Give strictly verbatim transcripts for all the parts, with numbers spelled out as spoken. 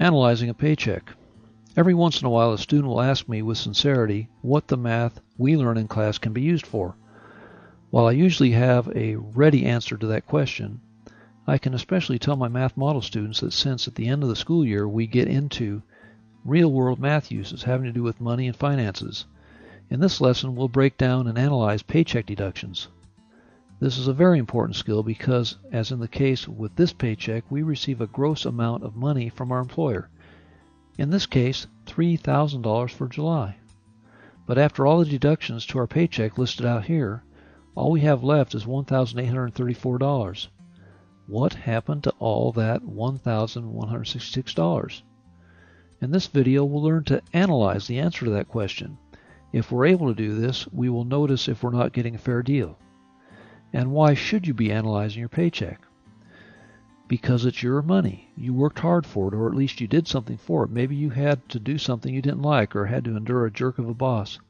Analyzing a paycheck. Every once in a while, a student will ask me with sincerity what the math we learn in class can be used for. While I usually have a ready answer to that question, I can especially tell my math model students that since at the end of the school year we get into real-world math uses having to do with money and finances, in this lesson we'll break down and analyze paycheck deductions. This is a very important skill because, as in the case with this paycheck, we receive a gross amount of money from our employer. In this case, three thousand dollars for July. But after all the deductions to our paycheck listed out here, all we have left is one thousand eight hundred thirty-four dollars. What happened to all that one thousand one hundred sixty-six dollars? In this video, we'll learn to analyze the answer to that question. If we're able to do this, we will notice if we're not getting a fair deal. And why should you be analyzing your paycheck? Because it's your money. You worked hard for it, or at least you did something for it. Maybe you had to do something you didn't like or had to endure a jerk of a boss.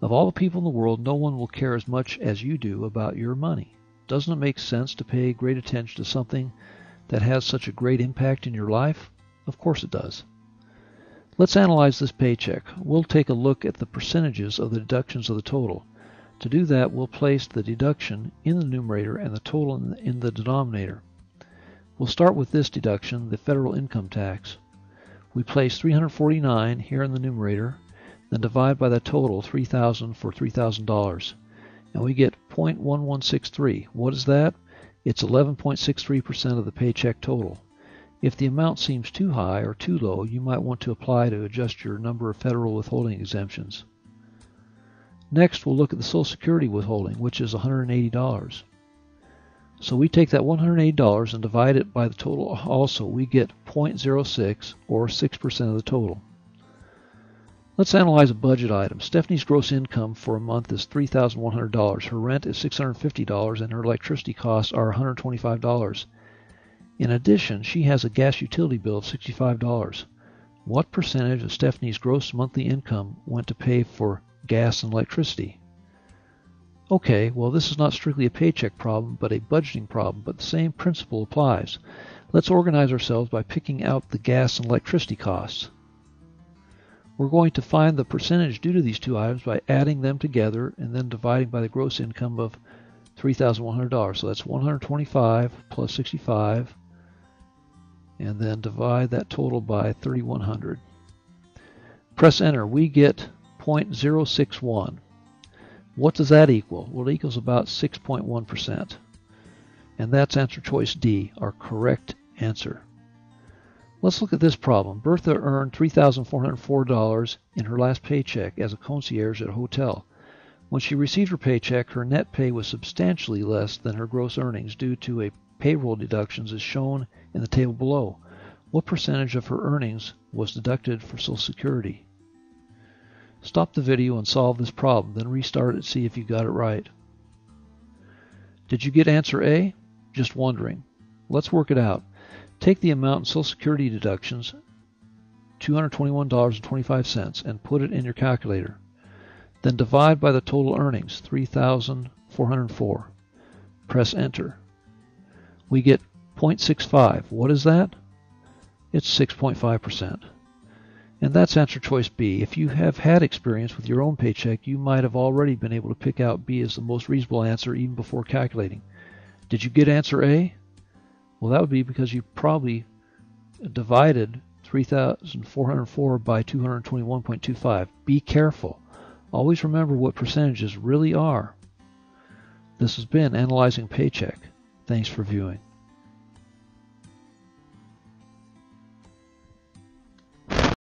Of all the people in the world, no one will care as much as you do about your money. Doesn't it make sense to pay great attention to something that has such a great impact in your life? Of course it does. Let's analyze this paycheck. We'll take a look at the percentages of the deductions of the total. To do that, we'll place the deduction in the numerator and the total in the denominator. We'll start with this deduction, the federal income tax. We place three hundred forty-nine here in the numerator, then divide by the total, three thousand for three thousand dollars. And we get zero point one one six three. What is that? It's eleven point six three percent of the paycheck total. If the amount seems too high or too low, you might want to apply to adjust your number of federal withholding exemptions. Next, we'll look at the Social Security withholding, which is one hundred eighty dollars. So we take that one hundred eighty dollars and divide it by the total also. We get zero point zero six, or six percent of the total. Let's analyze a budget item. Stephanie's gross income for a month is three thousand one hundred dollars. Her rent is six hundred fifty dollars, and her electricity costs are one hundred twenty-five dollars. In addition, she has a gas utility bill of sixty-five dollars. What percentage of Stephanie's gross monthly income went to pay for gas and electricity? Okay, well, this is not strictly a paycheck problem, but a budgeting problem, but the same principle applies. Let's organize ourselves by picking out the gas and electricity costs. We're going to find the percentage due to these two items by adding them together and then dividing by the gross income of three thousand one hundred dollars. So that's one hundred twenty-five plus sixty-five, and then divide that total by thirty-one hundred. Press enter. We get zero point zero six one. What does that equal? Well, it equals about six point one percent. And that's answer choice D, our correct answer. Let's look at this problem. Bertha earned three thousand four hundred four dollars in her last paycheck as a concierge at a hotel. When she received her paycheck, her net pay was substantially less than her gross earnings due to a payroll deductions as shown in the table below. What percentage of her earnings was deducted for Social Security? Stop the video and solve this problem, then restart it and see if you got it right. Did you get answer A? Just wondering. Let's work it out. Take the amount in Social Security deductions, two hundred twenty-one dollars and twenty-five cents, and put it in your calculator. Then divide by the total earnings, three thousand four hundred four. Press enter. We get zero point six five. What is that? It's six point five percent. And that's answer choice B. If you have had experience with your own paycheck, you might have already been able to pick out B as the most reasonable answer even before calculating. Did you get answer A? Well, that would be because you probably divided three thousand four hundred four by two hundred twenty-one point two five. Be careful. Always remember what percentages really are. This has been Analyzing Paycheck. Thanks for viewing.